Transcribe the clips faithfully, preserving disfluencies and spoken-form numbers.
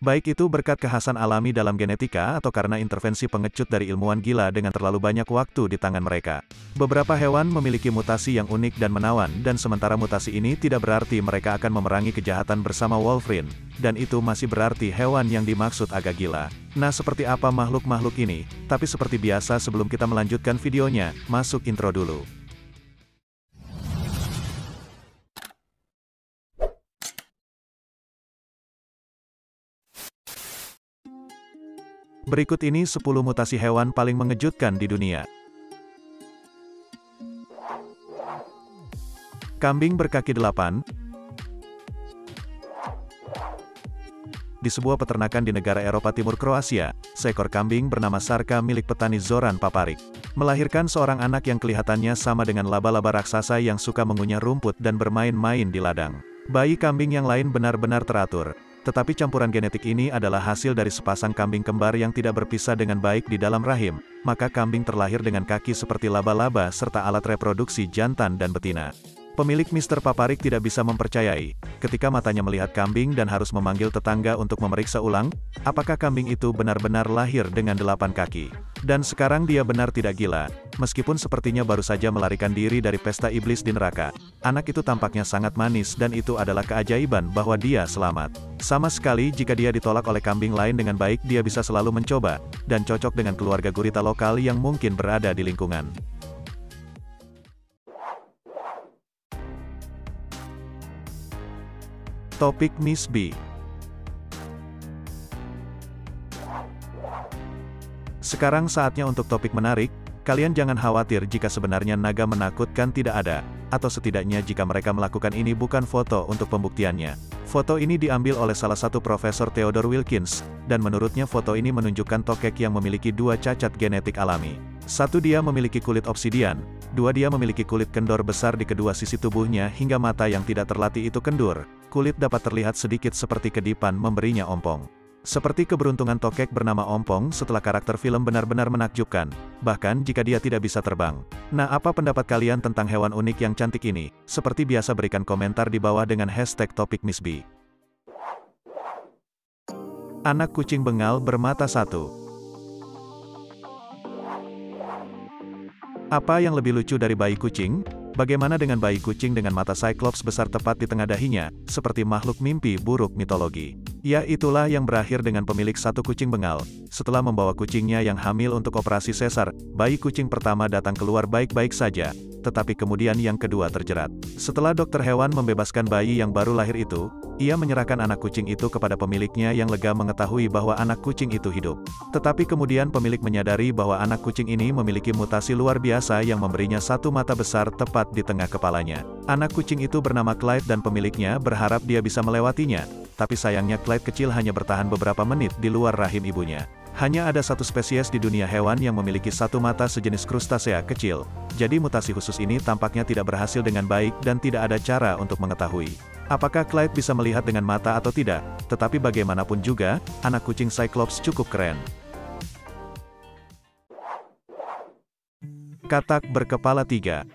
Baik itu berkat kekhasan alami dalam genetika atau karena intervensi pengecut dari ilmuwan gila dengan terlalu banyak waktu di tangan mereka. Beberapa hewan memiliki mutasi yang unik dan menawan, dan sementara mutasi ini tidak berarti mereka akan memerangi kejahatan bersama Wolverine, dan itu masih berarti hewan yang dimaksud agak gila. Nah, seperti apa makhluk-makhluk ini? Tapi seperti biasa sebelum kita melanjutkan videonya, masuk intro dulu. Berikut ini sepuluh mutasi hewan paling mengejutkan di dunia. Kambing berkaki delapan. Di sebuah peternakan di negara Eropa Timur Kroasia, seekor kambing bernama Sarka milik petani Zoran Paparik melahirkan seorang anak yang kelihatannya sama dengan laba-laba raksasa yang suka mengunyah rumput dan bermain-main di ladang. Bayi kambing yang lain benar-benar teratur. Tetapi campuran genetik ini adalah hasil dari sepasang kambing kembar yang tidak berpisah dengan baik di dalam rahim, maka kambing terlahir dengan kaki seperti laba-laba serta alat reproduksi jantan dan betina. Pemilik mister Paparik tidak bisa mempercayai, ketika matanya melihat kambing dan harus memanggil tetangga untuk memeriksa ulang, apakah kambing itu benar-benar lahir dengan delapan kaki. Dan sekarang dia benar tidak gila, meskipun sepertinya baru saja melarikan diri dari pesta iblis di neraka. Anak itu tampaknya sangat manis dan itu adalah keajaiban bahwa dia selamat. Sama sekali jika dia ditolak oleh kambing lain dengan baik, dia bisa selalu mencoba, dan cocok dengan keluarga gurita lokal yang mungkin berada di lingkungan. Topik Miss B. Sekarang saatnya untuk topik menarik. Kalian jangan khawatir jika sebenarnya naga menakutkan tidak ada, atau setidaknya jika mereka melakukan ini bukan foto untuk pembuktiannya. Foto ini diambil oleh salah satu Profesor Theodore Wilkins, dan menurutnya foto ini menunjukkan tokek yang memiliki dua cacat genetik alami. Satu, dia memiliki kulit obsidian. Dua, dia memiliki kulit kendor besar di kedua sisi tubuhnya hingga mata yang tidak terlatih itu kendur. Kulit dapat terlihat sedikit seperti kedipan, memberinya ompong. Seperti keberuntungan tokek bernama Ompong setelah karakter film benar-benar menakjubkan, bahkan jika dia tidak bisa terbang. Nah, apa pendapat kalian tentang hewan unik yang cantik ini? Seperti biasa berikan komentar di bawah dengan hashtag topik Miss B. Anak kucing bengal bermata satu. Apa yang lebih lucu dari bayi kucing? Bagaimana dengan bayi kucing dengan mata Cyclops besar tepat di tengah dahinya, seperti makhluk mimpi buruk mitologi? Ya, itulah yang berakhir dengan pemilik satu kucing bengal. Setelah membawa kucingnya yang hamil untuk operasi sesar, bayi kucing pertama datang keluar baik-baik saja, tetapi kemudian yang kedua terjerat. Setelah dokter hewan membebaskan bayi yang baru lahir itu, ia menyerahkan anak kucing itu kepada pemiliknya yang lega mengetahui bahwa anak kucing itu hidup. Tetapi kemudian pemilik menyadari bahwa anak kucing ini memiliki mutasi luar biasa yang memberinya satu mata besar tepat di tengah kepalanya. Anak kucing itu bernama Clyde dan pemiliknya berharap dia bisa melewatinya, tapi sayangnya Clyde kecil hanya bertahan beberapa menit di luar rahim ibunya. Hanya ada satu spesies di dunia hewan yang memiliki satu mata sejenis krustasea kecil, jadi mutasi khusus ini tampaknya tidak berhasil dengan baik dan tidak ada cara untuk mengetahui apakah Clyde bisa melihat dengan mata atau tidak. Tetapi bagaimanapun juga, anak kucing Cyclops cukup keren. Katak berkepala tiga.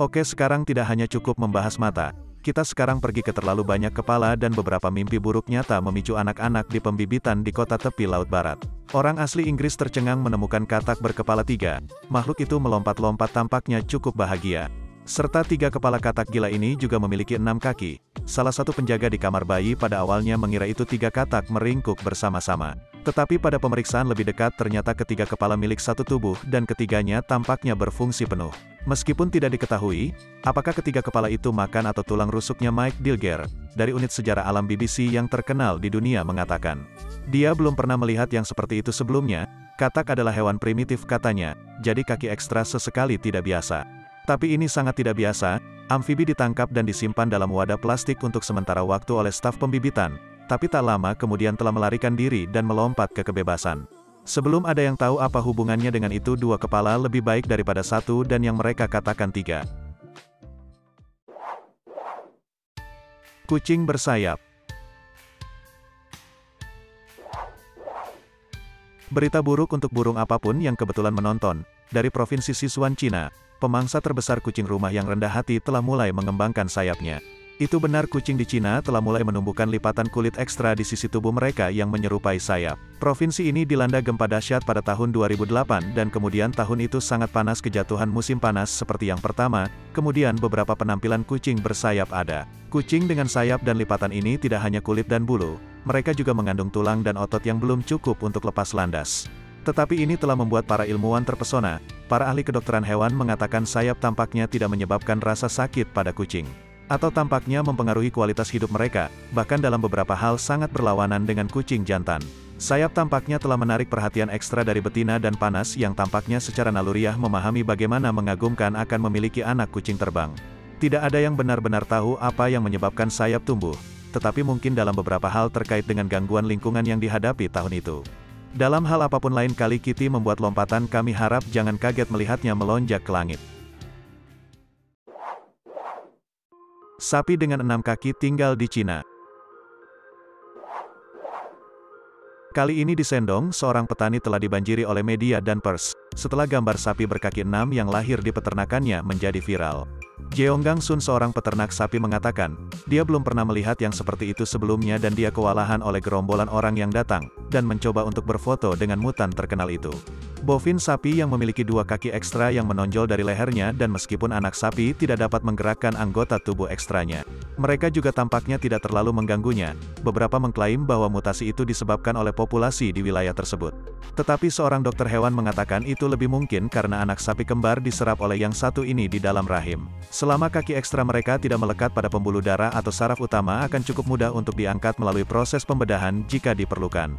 Oke, sekarang tidak hanya cukup membahas mata. Kita sekarang pergi ke terlalu banyak kepala dan beberapa mimpi buruk nyata memicu anak-anak di pembibitan di kota tepi laut barat. Orang asli Inggris tercengang menemukan katak berkepala tiga. Makhluk itu melompat-lompat tampaknya cukup bahagia. Serta tiga kepala katak gila ini juga memiliki enam kaki. Salah satu penjaga di kamar bayi pada awalnya mengira itu tiga katak meringkuk bersama-sama. Tetapi pada pemeriksaan lebih dekat ternyata ketiga kepala milik satu tubuh dan ketiganya tampaknya berfungsi penuh. Meskipun tidak diketahui apakah ketiga kepala itu makan atau tulang rusuknya, Mike Dilger, dari unit sejarah alam B B C yang terkenal di dunia mengatakan, dia belum pernah melihat yang seperti itu sebelumnya. Katak adalah hewan primitif katanya, jadi kaki ekstra sesekali tidak biasa. Tapi ini sangat tidak biasa, amfibi ditangkap dan disimpan dalam wadah plastik untuk sementara waktu oleh staf pembibitan, tapi tak lama kemudian telah melarikan diri dan melompat ke kebebasan. Sebelum ada yang tahu apa hubungannya dengan itu, dua kepala lebih baik daripada satu dan yang mereka katakan tiga. Kucing bersayap. Berita buruk untuk burung apapun yang kebetulan menonton. Dari provinsi Sichuan, Cina, pemangsa terbesar kucing rumah yang rendah hati telah mulai mengembangkan sayapnya. Itu benar, kucing di Cina telah mulai menumbuhkan lipatan kulit ekstra di sisi tubuh mereka yang menyerupai sayap. Provinsi ini dilanda gempa dahsyat pada tahun dua ribu delapan dan kemudian tahun itu sangat panas, kejatuhan musim panas seperti yang pertama, kemudian beberapa penampilan kucing bersayap ada. Kucing dengan sayap dan lipatan ini tidak hanya kulit dan bulu, mereka juga mengandung tulang dan otot yang belum cukup untuk lepas landas. Tetapi ini telah membuat para ilmuwan terpesona. Para ahli kedokteran hewan mengatakan sayap tampaknya tidak menyebabkan rasa sakit pada kucing, atau tampaknya mempengaruhi kualitas hidup mereka, bahkan dalam beberapa hal sangat berlawanan dengan kucing jantan. Sayap tampaknya telah menarik perhatian ekstra dari betina dan panas yang tampaknya secara naluriah memahami bagaimana mengagumkan akan memiliki anak kucing terbang. Tidak ada yang benar-benar tahu apa yang menyebabkan sayap tumbuh, tetapi mungkin dalam beberapa hal terkait dengan gangguan lingkungan yang dihadapi tahun itu. Dalam hal apapun, lain kali Kitty membuat lompatan, kami harap jangan kaget melihatnya melonjak ke langit. Sapi dengan enam kaki tinggal di Cina. Kali ini di Sendong, seorang petani telah dibanjiri oleh media dan pers, setelah gambar sapi berkaki enam yang lahir di peternakannya menjadi viral. Jeonggang Sun, seorang peternak sapi, mengatakan, dia belum pernah melihat yang seperti itu sebelumnya dan dia kewalahan oleh gerombolan orang yang datang, dan mencoba untuk berfoto dengan mutan terkenal itu. Bovin sapi yang memiliki dua kaki ekstra yang menonjol dari lehernya, dan meskipun anak sapi tidak dapat menggerakkan anggota tubuh ekstranya, mereka juga tampaknya tidak terlalu mengganggunya. Beberapa mengklaim bahwa mutasi itu disebabkan oleh populasi di wilayah tersebut. Tetapi seorang dokter hewan mengatakan itu lebih mungkin karena anak sapi kembar diserap oleh yang satu ini di dalam rahim. Selama kaki ekstra mereka tidak melekat pada pembuluh darah atau saraf utama, akan cukup mudah untuk diangkat melalui proses pembedahan jika diperlukan.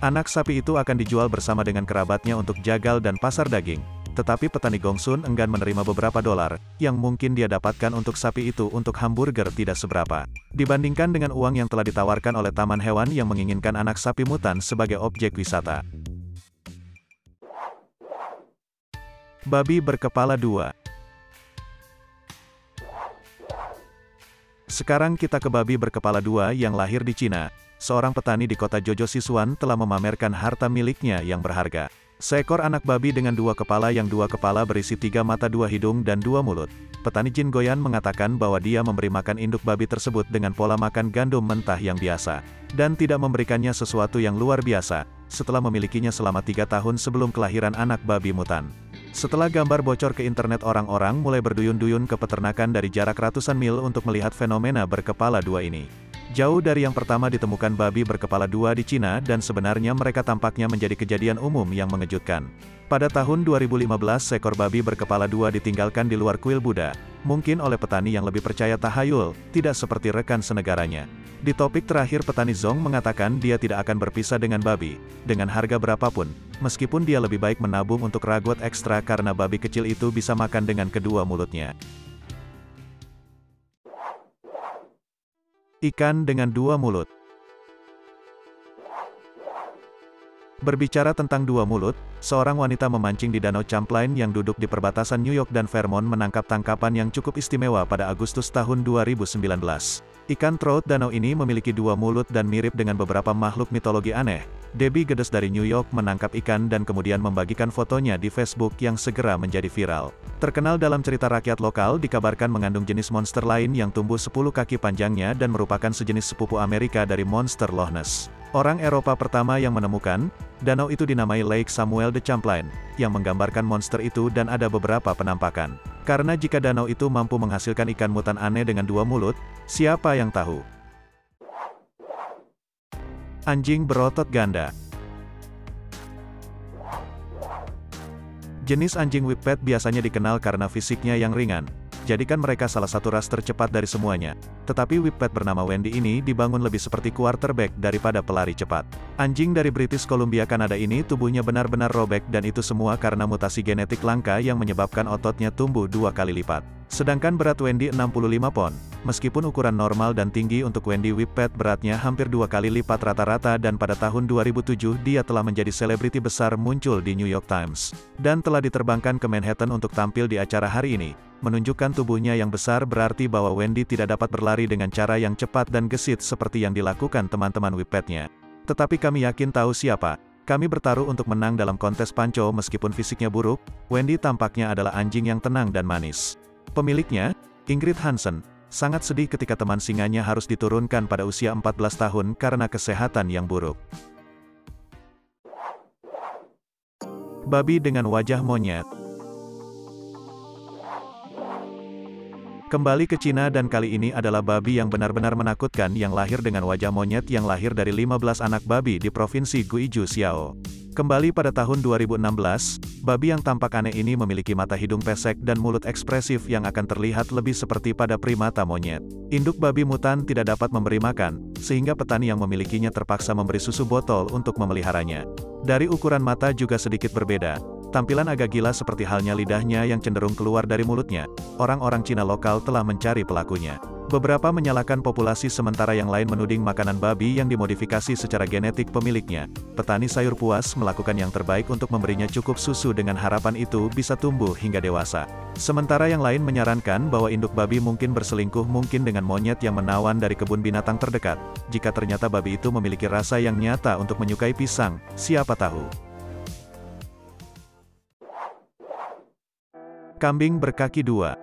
Anak sapi itu akan dijual bersama dengan kerabatnya untuk jagal dan pasar daging, tetapi petani Gongsun enggan menerima beberapa dolar yang mungkin dia dapatkan untuk sapi itu untuk hamburger tidak seberapa, dibandingkan dengan uang yang telah ditawarkan oleh taman hewan yang menginginkan anak sapi mutan sebagai objek wisata. Babi berkepala dua. Sekarang kita ke babi berkepala dua yang lahir di Cina. Seorang petani di kota Jojo Sisuan telah memamerkan harta miliknya yang berharga. Seekor anak babi dengan dua kepala yang dua kepala berisi tiga mata, dua hidung, dan dua mulut. Petani Jin Goyan mengatakan bahwa dia memberi makan induk babi tersebut dengan pola makan gandum mentah yang biasa, dan tidak memberikannya sesuatu yang luar biasa, setelah memilikinya selama tiga tahun sebelum kelahiran anak babi mutan. Setelah gambar bocor ke internet, orang-orang mulai berduyun-duyun ke peternakan dari jarak ratusan mil untuk melihat fenomena berkepala dua ini. Jauh dari yang pertama ditemukan babi berkepala dua di Cina, dan sebenarnya mereka tampaknya menjadi kejadian umum yang mengejutkan. Pada tahun dua ribu lima belas, seekor babi berkepala dua ditinggalkan di luar kuil Buddha, mungkin oleh petani yang lebih percaya tahayul, tidak seperti rekan senegaranya. Di topik terakhir, petani Zhong mengatakan dia tidak akan berpisah dengan babi, dengan harga berapapun, meskipun dia lebih baik menabung untuk ragot ekstra karena babi kecil itu bisa makan dengan kedua mulutnya. Ikan dengan dua mulut. Berbicara tentang dua mulut, seorang wanita memancing di Danau Champlain yang duduk di perbatasan New York dan Vermont menangkap tangkapan yang cukup istimewa pada Agustus tahun dua ribu sembilan belas. Ikan trout danau ini memiliki dua mulut dan mirip dengan beberapa makhluk mitologi aneh. Debbie Geddes dari New York menangkap ikan dan kemudian membagikan fotonya di Facebook yang segera menjadi viral. Terkenal dalam cerita rakyat lokal, dikabarkan mengandung jenis monster lain yang tumbuh sepuluh kaki panjangnya dan merupakan sejenis sepupu Amerika dari monster Loch Ness. Orang Eropa pertama yang menemukan danau itu dinamai Lake Samuel de Champlain, yang menggambarkan monster itu, dan ada beberapa penampakan. Karena jika danau itu mampu menghasilkan ikan mutan aneh dengan dua mulut, siapa yang tahu? Anjing berotot ganda. Jenis anjing whippet biasanya dikenal karena fisiknya yang ringan, jadikan mereka salah satu ras tercepat dari semuanya. Tetapi whippet bernama Wendy ini dibangun lebih seperti quarterback daripada pelari cepat. Anjing dari British Columbia, Kanada ini tubuhnya benar-benar robek, dan itu semua karena mutasi genetik langka yang menyebabkan ototnya tumbuh dua kali lipat. Sedangkan berat Wendy enam puluh lima pon. Meskipun ukuran normal dan tinggi untuk Wendy whippet, beratnya hampir dua kali lipat rata-rata, dan pada tahun dua ribu tujuh dia telah menjadi selebriti besar, muncul di New York Times, dan telah diterbangkan ke Manhattan untuk tampil di acara hari ini. Menunjukkan tubuhnya yang besar berarti bahwa Wendy tidak dapat berlari dengan cara yang cepat dan gesit seperti yang dilakukan teman-teman whippetnya. Tetapi kami yakin tahu siapa. Kami bertaruh untuk menang dalam kontes panco meskipun fisiknya buruk. Wendy tampaknya adalah anjing yang tenang dan manis. Pemiliknya, Ingrid Hansen, Sangat sedih ketika teman singanya harus diturunkan pada usia empat belas tahun karena kesehatan yang buruk. Babi dengan wajah monyet. Kembali ke Cina dan kali ini adalah babi yang benar-benar menakutkan yang lahir dengan wajah monyet yang lahir dari lima belas anak babi di provinsi Guizhou, Sichuan. Kembali pada tahun dua ribu enam belas, babi yang tampak aneh ini memiliki mata hidung pesek dan mulut ekspresif yang akan terlihat lebih seperti pada primata monyet. Induk babi mutan tidak dapat memberi makan, sehingga petani yang memilikinya terpaksa memberi susu botol untuk memeliharanya. Dari ukuran mata juga sedikit berbeda, tampilan agak gila seperti halnya lidahnya yang cenderung keluar dari mulutnya. Orang-orang Cina lokal telah mencari pelakunya. Beberapa menyalahkan populasi sementara yang lain menuding makanan babi yang dimodifikasi secara genetik pemiliknya. Petani sayur puas melakukan yang terbaik untuk memberinya cukup susu dengan harapan itu bisa tumbuh hingga dewasa. Sementara yang lain menyarankan bahwa induk babi mungkin berselingkuh mungkin dengan monyet yang menawan dari kebun binatang terdekat. Jika ternyata babi itu memiliki rasa yang nyata untuk menyukai pisang, siapa tahu. Kambing berkaki dua.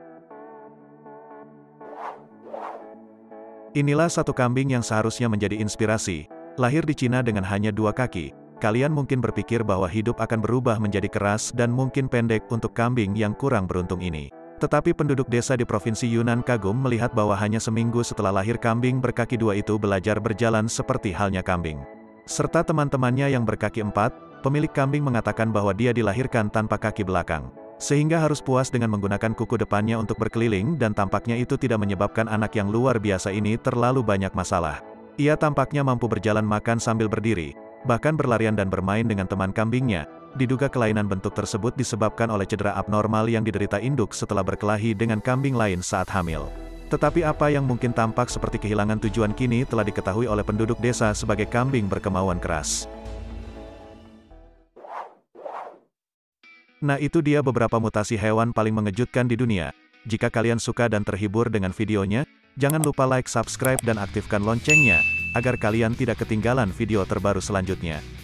Inilah satu kambing yang seharusnya menjadi inspirasi. Lahir di Cina dengan hanya dua kaki, kalian mungkin berpikir bahwa hidup akan berubah menjadi keras dan mungkin pendek untuk kambing yang kurang beruntung ini. Tetapi penduduk desa di provinsi Yunan kagum melihat bahwa hanya seminggu setelah lahir kambing berkaki dua itu belajar berjalan seperti halnya kambing. Serta teman-temannya yang berkaki empat, pemilik kambing mengatakan bahwa dia dilahirkan tanpa kaki belakang. Sehingga harus puas dengan menggunakan kuku depannya untuk berkeliling dan tampaknya itu tidak menyebabkan anak yang luar biasa ini terlalu banyak masalah. Ia tampaknya mampu berjalan makan sambil berdiri, bahkan berlarian dan bermain dengan teman kambingnya. Diduga kelainan bentuk tersebut disebabkan oleh cedera abnormal yang diderita induk setelah berkelahi dengan kambing lain saat hamil. Tetapi apa yang mungkin tampak seperti kehilangan tujuan kini telah diketahui oleh penduduk desa sebagai kambing berkemauan keras. Nah itu dia beberapa mutasi hewan paling mengejutkan di dunia. Jika kalian suka dan terhibur dengan videonya, jangan lupa like, subscribe dan aktifkan loncengnya, agar kalian tidak ketinggalan video terbaru selanjutnya.